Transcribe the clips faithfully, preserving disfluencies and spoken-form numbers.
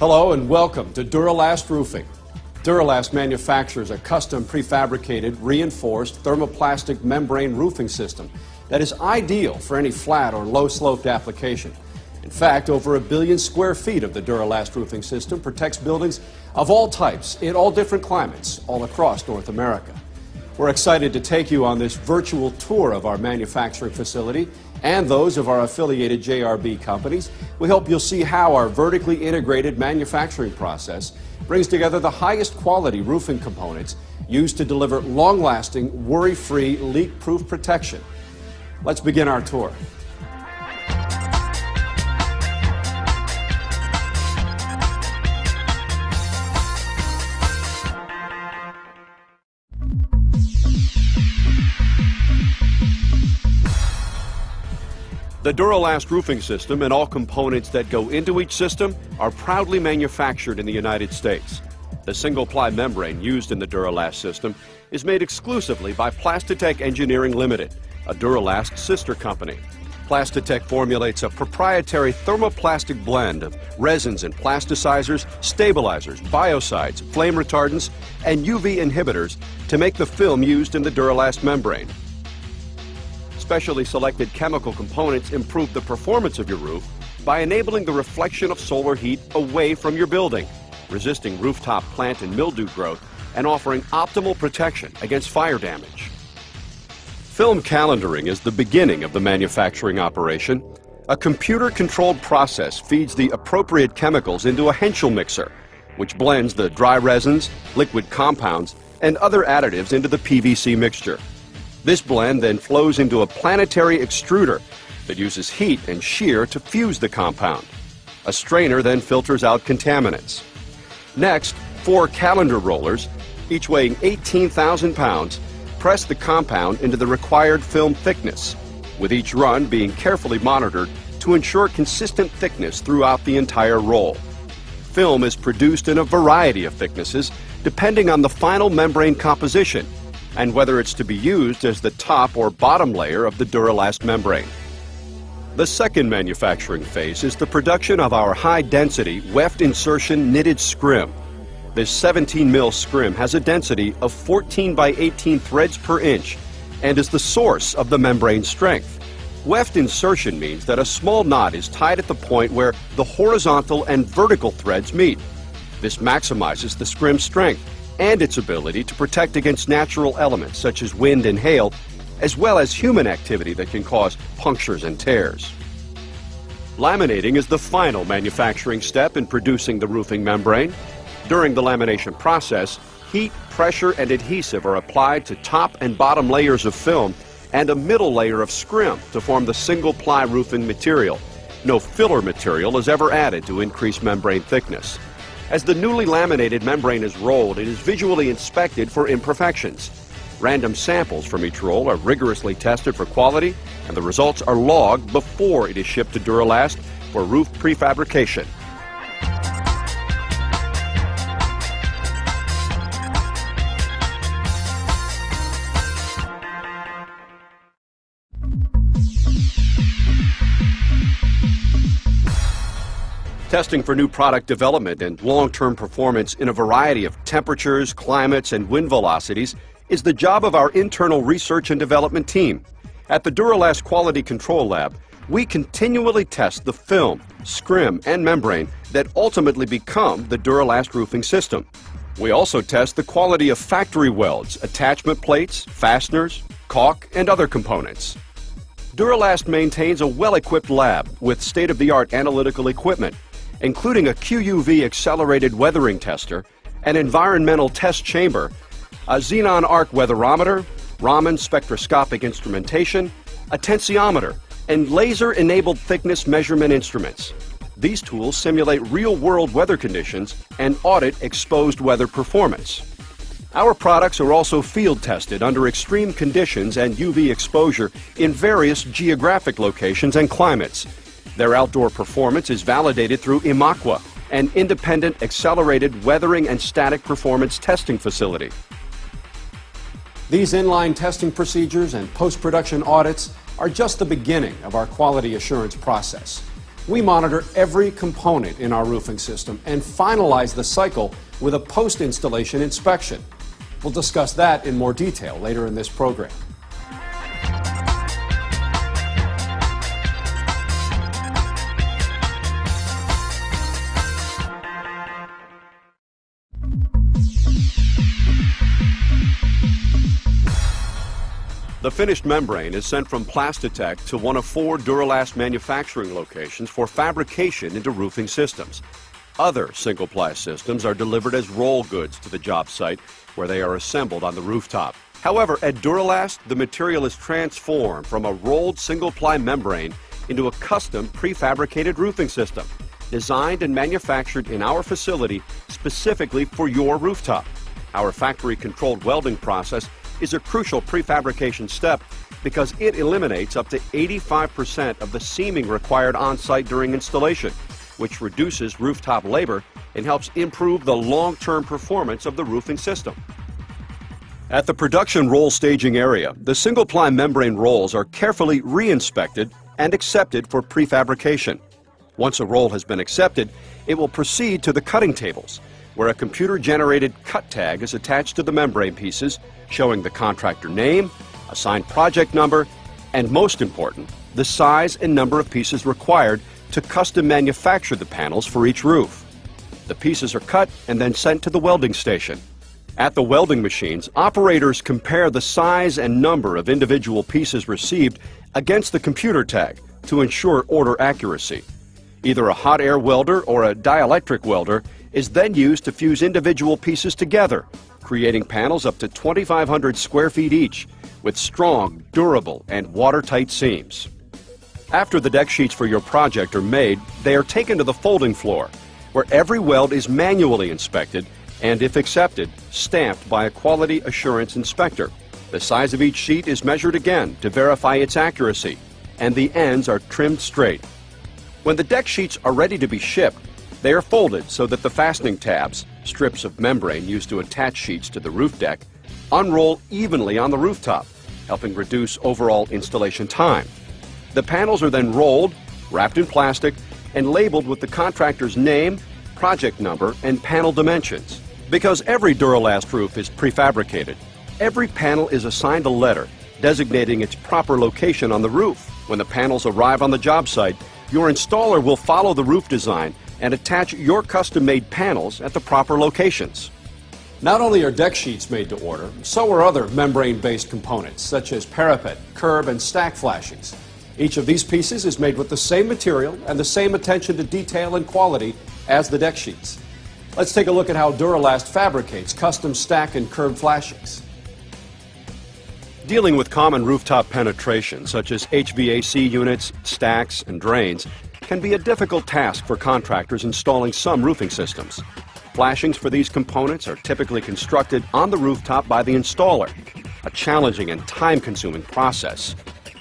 Hello and welcome to Duro-Last Roofing. Duro-Last manufactures a custom prefabricated, reinforced thermoplastic membrane roofing system that is ideal for any flat or low-sloped application. In fact, over a billion square feet of the Duro-Last roofing system protects buildings of all types in all different climates all across North America. We're excited to take you on this virtual tour of our manufacturing facility and those of our affiliated J R B companies. We hope you'll see how our vertically integrated manufacturing process brings together the highest quality roofing components used to deliver long-lasting, worry-free, leak-proof protection. Let's begin our tour. The Duro-Last roofing system and all components that go into each system are proudly manufactured in the United States. The single-ply membrane used in the Duro-Last system is made exclusively by Plastatech Engineering Limited, a Duro-Last sister company. Plastatech formulates a proprietary thermoplastic blend of resins and plasticizers, stabilizers, biocides, flame retardants, and U V inhibitors to make the film used in the Duro-Last membrane. Specially selected chemical components improve the performance of your roof by enabling the reflection of solar heat away from your building, resisting rooftop plant and mildew growth, and offering optimal protection against fire damage. Film calendering is the beginning of the manufacturing operation. A computer-controlled process feeds the appropriate chemicals into a Henschel mixer, which blends the dry resins, liquid compounds, and other additives into the P V C mixture. This blend then flows into a planetary extruder that uses heat and shear to fuse the compound. A strainer then filters out contaminants. Next, four calendar rollers, each weighing eighteen thousand pounds, press the compound into the required film thickness, with each run being carefully monitored to ensure consistent thickness throughout the entire roll. Film is produced in a variety of thicknesses, depending on the final membrane composition and whether it's to be used as the top or bottom layer of the Duro-Last membrane. The second manufacturing phase is the production of our high-density weft insertion knitted scrim. This seventeen mil scrim has a density of fourteen by eighteen threads per inch and is the source of the membrane strength. Weft insertion means that a small knot is tied at the point where the horizontal and vertical threads meet. This maximizes the scrim's strength and its ability to protect against natural elements such as wind and hail, as well as human activity that can cause punctures and tears. Laminating is the final manufacturing step in producing the roofing membrane. During the lamination process, heat, pressure, and adhesive are applied to top and bottom layers of film and a middle layer of scrim to form the single-ply roofing material. No filler material is ever added to increase membrane thickness. As the newly laminated membrane is rolled, it is visually inspected for imperfections. Random samples from each roll are rigorously tested for quality, and the results are logged before it is shipped to Duro-Last for roof prefabrication. Testing for new product development and long-term performance in a variety of temperatures, climates, and wind velocities is the job of our internal research and development team. At the Duro-Last Quality Control Lab, we continually test the film, scrim, and membrane that ultimately become the Duro-Last roofing system. We also test the quality of factory welds, attachment plates, fasteners, caulk, and other components. Duro-Last maintains a well-equipped lab with state-of-the-art analytical equipment, including a Q U V accelerated weathering tester, an environmental test chamber, a xenon arc weatherometer, Raman spectroscopic instrumentation, a tensiometer, and laser-enabled thickness measurement instruments. These tools simulate real-world weather conditions and audit exposed weather performance. Our products are also field-tested under extreme conditions and U V exposure in various geographic locations and climates. Their outdoor performance is validated through IMAQUA, an independent accelerated weathering and static performance testing facility. These inline testing procedures and post-production audits are just the beginning of our quality assurance process. We monitor every component in our roofing system and finalize the cycle with a post-installation inspection. We'll discuss that in more detail later in this program. The finished membrane is sent from Plastatech to one of four Duro-Last manufacturing locations for fabrication into roofing systems. Other single-ply systems are delivered as roll goods to the job site, where they are assembled on the rooftop. However, at Duro-Last, the material is transformed from a rolled single-ply membrane into a custom prefabricated roofing system, designed and manufactured in our facility specifically for your rooftop. Our factory-controlled welding process is a crucial prefabrication step because it eliminates up to eighty-five percent of the seaming required on-site during installation, which reduces rooftop labor and helps improve the long-term performance of the roofing system. At the production roll staging area, the single-ply membrane rolls are carefully re-inspected and accepted for prefabrication. Once a roll has been accepted, it will proceed to the cutting tables, where a computer-generated cut tag is attached to the membrane pieces, showing the contractor name, assigned project number, and most important, the size and number of pieces required to custom manufacture the panels for each roof. The pieces are cut and then sent to the welding station. At the welding machines, operators compare the size and number of individual pieces received against the computer tag to ensure order accuracy. Either a hot air welder or a dielectric welder is then used to fuse individual pieces together, creating panels up to twenty-five hundred square feet each, with strong, durable, and watertight seams. After the deck sheets for your project are made, they are taken to the folding floor, where every weld is manually inspected and, if accepted, stamped by a quality assurance inspector. The size of each sheet is measured again to verify its accuracy, and the ends are trimmed straight. When the deck sheets are ready to be shipped, they are folded so that the fastening tabs, strips of membrane used to attach sheets to the roof deck, unroll evenly on the rooftop, helping reduce overall installation time. The panels are then rolled, wrapped in plastic, and labeled with the contractor's name, project number, and panel dimensions. Because every Duro-Last roof is prefabricated, every panel is assigned a letter designating its proper location on the roof. When the panels arrive on the job site, your installer will follow the roof design and attach your custom-made panels at the proper locations. Not only are deck sheets made to order, so are other membrane-based components, such as parapet, curb, and stack flashings. Each of these pieces is made with the same material and the same attention to detail and quality as the deck sheets. Let's take a look at how Duro-Last fabricates custom stack and curb flashings. Dealing with common rooftop penetration, such as H V A C units, stacks, and drains, can be a difficult task for contractors installing some roofing systems. Flashings for these components are typically constructed on the rooftop by the installer, a challenging and time-consuming process.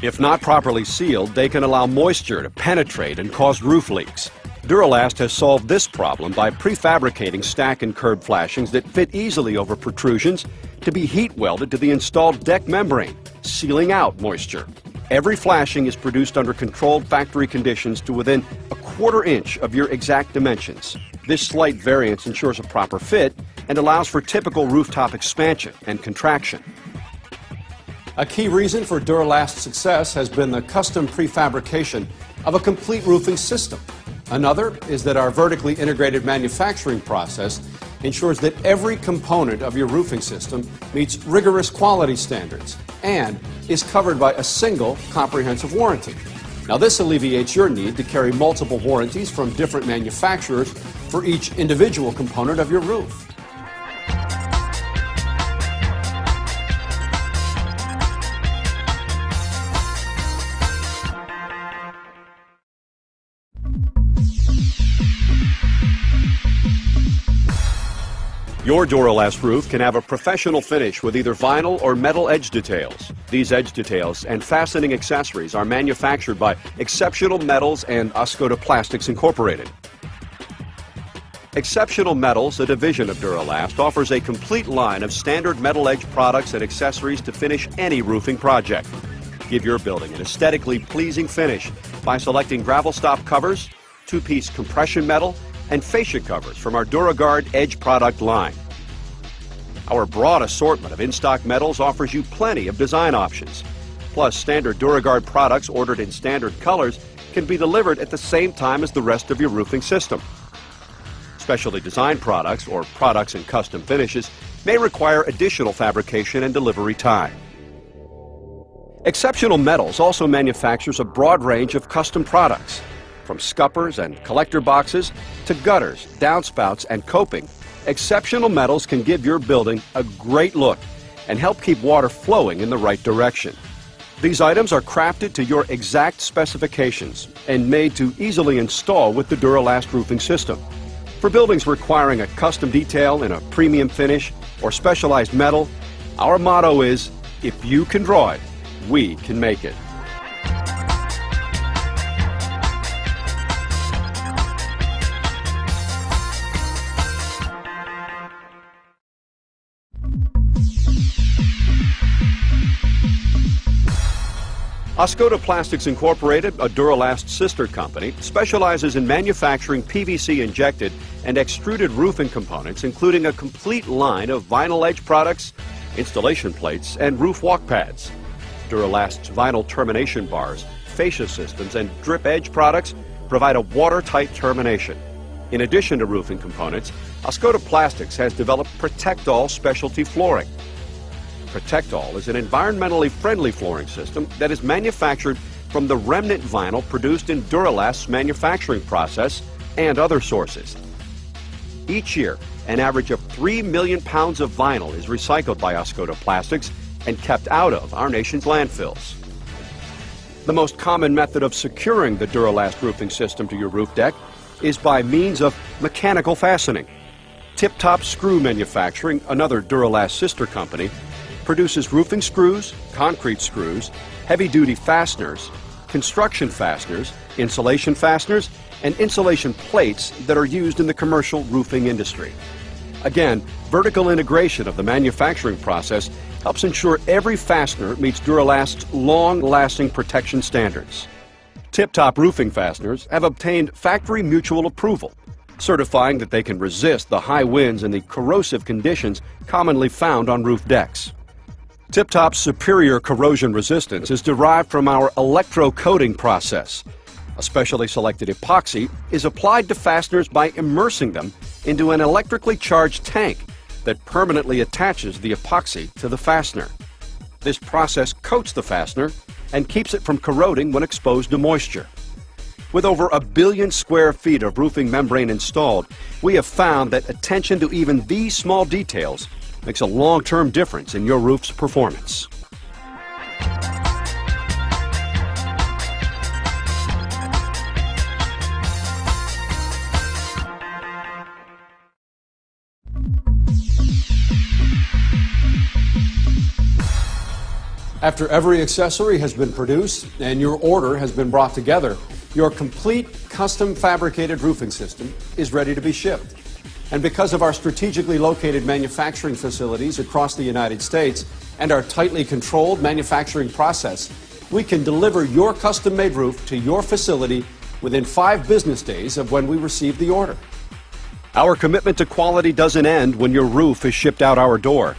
If not properly sealed, they can allow moisture to penetrate and cause roof leaks. Duro-Last has solved this problem by prefabricating stack and curb flashings that fit easily over protrusions to be heat welded to the installed deck membrane, sealing out moisture. Every flashing is produced under controlled factory conditions to within a quarter inch of your exact dimensions. This slight variance ensures a proper fit and allows for typical rooftop expansion and contraction. A key reason for Duro-Last's success has been the custom prefabrication of a complete roofing system. Another is that our vertically integrated manufacturing process ensures that every component of your roofing system meets rigorous quality standards and is covered by a single comprehensive warranty. Now, this alleviates your need to carry multiple warranties from different manufacturers for each individual component of your roof. Your Duro-Last roof can have a professional finish with either vinyl or metal edge details. These edge details and fastening accessories are manufactured by Exceptional Metals and Oscoda Plastics Incorporated. Exceptional Metals, a division of Duro-Last, offers a complete line of standard metal edge products and accessories to finish any roofing project. Give your building an aesthetically pleasing finish by selecting gravel stop covers, two-piece compression metal, and fascia covers from our DuraGuard Edge product line. Our broad assortment of in-stock metals offers you plenty of design options. Plus, standard DuraGuard products ordered in standard colors can be delivered at the same time as the rest of your roofing system. Specially designed products or products in custom finishes may require additional fabrication and delivery time. Exceptional Metals also manufactures a broad range of custom products. From scuppers and collector boxes to gutters, downspouts, and coping, Exceptional Metals can give your building a great look and help keep water flowing in the right direction. These items are crafted to your exact specifications and made to easily install with the Duro-Last roofing system. For buildings requiring a custom detail in a premium finish or specialized metal, our motto is, if you can draw it, we can make it. Oscoda Plastics Incorporated, a Duro-Last sister company, specializes in manufacturing P V C injected and extruded roofing components, including a complete line of vinyl edge products, installation plates, and roof walk pads. Duro-Last's vinyl termination bars, fascia systems, and drip edge products provide a watertight termination. In addition to roofing components, Oscoda Plastics has developed Protectall specialty flooring. Protectall is an environmentally friendly flooring system that is manufactured from the remnant vinyl produced in Duro-Last's manufacturing process and other sources. Each year, an average of three million pounds of vinyl is recycled by Oscoda Plastics and kept out of our nation's landfills. The most common method of securing the Duro-Last roofing system to your roof deck is by means of mechanical fastening. Tip Top Screw Manufacturing, another Duro-Last sister company, produces roofing screws, concrete screws, heavy-duty fasteners, construction fasteners, insulation fasteners, and insulation plates that are used in the commercial roofing industry. Again, vertical integration of the manufacturing process helps ensure every fastener meets Duro-Last's long-lasting protection standards. Tip Top roofing fasteners have obtained factory mutual approval, certifying that they can resist the high winds and the corrosive conditions commonly found on roof decks. Tip Top's superior corrosion resistance is derived from our electro-coating process. A specially selected epoxy is applied to fasteners by immersing them into an electrically charged tank that permanently attaches the epoxy to the fastener. This process coats the fastener and keeps it from corroding when exposed to moisture. With over a billion square feet of roofing membrane installed, we have found that attention to even these small details makes a long-term difference in your roof's performance. After every accessory has been produced and your order has been brought together, your complete custom fabricated roofing system is ready to be shipped. And because of our strategically located manufacturing facilities across the United States and our tightly controlled manufacturing process, we can deliver your custom-made roof to your facility within five business days of when we receive the order. Our commitment to quality doesn't end when your roof is shipped out our door.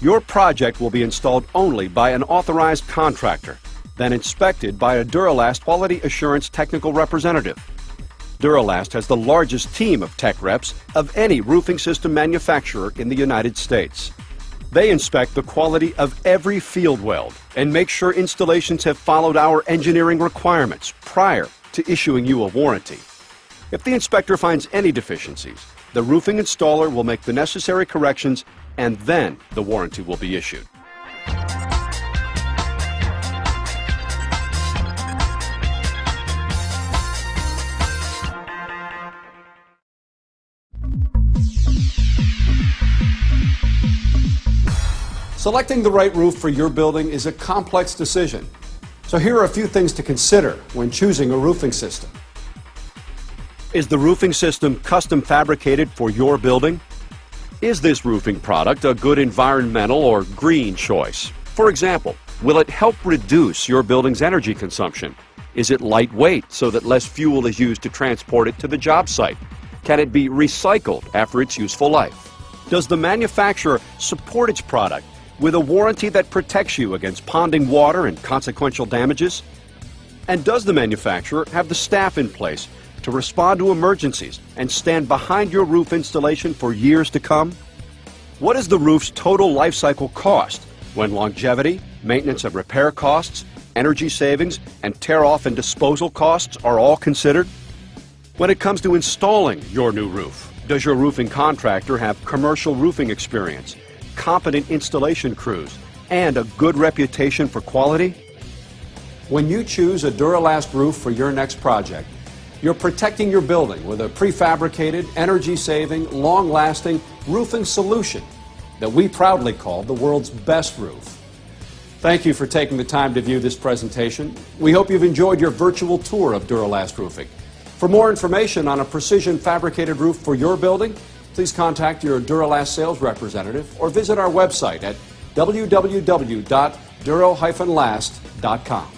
Your project will be installed only by an authorized contractor, then inspected by a Duro-Last Quality Assurance Technical Representative. Duro-Last has the largest team of tech reps of any roofing system manufacturer in the United States. They inspect the quality of every field weld and make sure installations have followed our engineering requirements prior to issuing you a warranty. If the inspector finds any deficiencies, the roofing installer will make the necessary corrections and then the warranty will be issued. Selecting the right roof for your building is a complex decision, so here are a few things to consider when choosing a roofing system. Is the roofing system custom fabricated for your building? Is this roofing product a good environmental or green choice? For example, Will it help reduce your building's energy consumption? Is it lightweight so that less fuel is used to transport it to the job site? Can it be recycled after its useful life? Does the manufacturer support its product with a warranty that protects you against ponding water and consequential damages? And does the manufacturer have the staff in place to respond to emergencies and stand behind your roof installation for years to come? What is the roof's total life cycle cost when longevity, maintenance and repair costs, energy savings, and tear-off and disposal costs are all considered? When it comes to installing your new roof, does your roofing contractor have commercial roofing experience, competent installation crews, and a good reputation for quality? When you choose a Duro-Last roof for your next project, you're protecting your building with a prefabricated, energy-saving, long-lasting roofing solution that we proudly call the world's best roof. Thank you for taking the time to view this presentation. We hope you've enjoyed your virtual tour of Duro-Last roofing. For more information on a precision fabricated roof for your building, please contact your Duro-Last sales representative or visit our website at w w w dot duro dash last dot com.